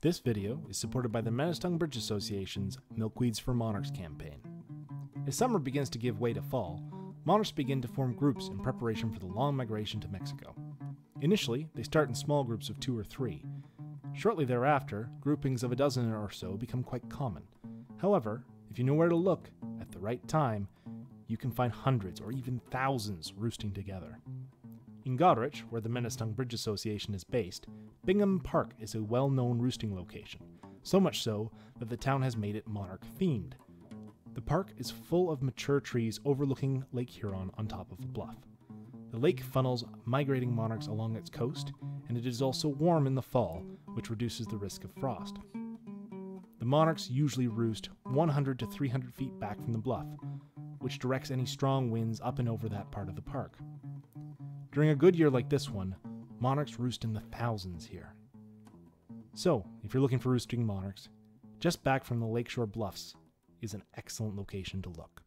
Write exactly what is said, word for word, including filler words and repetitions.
This video is supported by the Menesetung Bridge Association's Milkweeds for Monarchs campaign. As summer begins to give way to fall, monarchs begin to form groups in preparation for the long migration to Mexico. Initially, they start in small groups of two or three. Shortly thereafter, groupings of a dozen or so become quite common. However, if you know where to look at the right time, you can find hundreds or even thousands roosting together. In Goderich, where the Menesetung Bridge Association is based, Bingham Park is a well-known roosting location, so much so that the town has made it monarch-themed. The park is full of mature trees overlooking Lake Huron on top of a bluff. The lake funnels migrating monarchs along its coast, and it is also warm in the fall, which reduces the risk of frost. The monarchs usually roost one hundred to three hundred feet back from the bluff, which directs any strong winds up and over that part of the park. During a good year like this one, monarchs roost in the thousands here. So, if you're looking for roosting monarchs, just back from the lakeshore bluffs is an excellent location to look.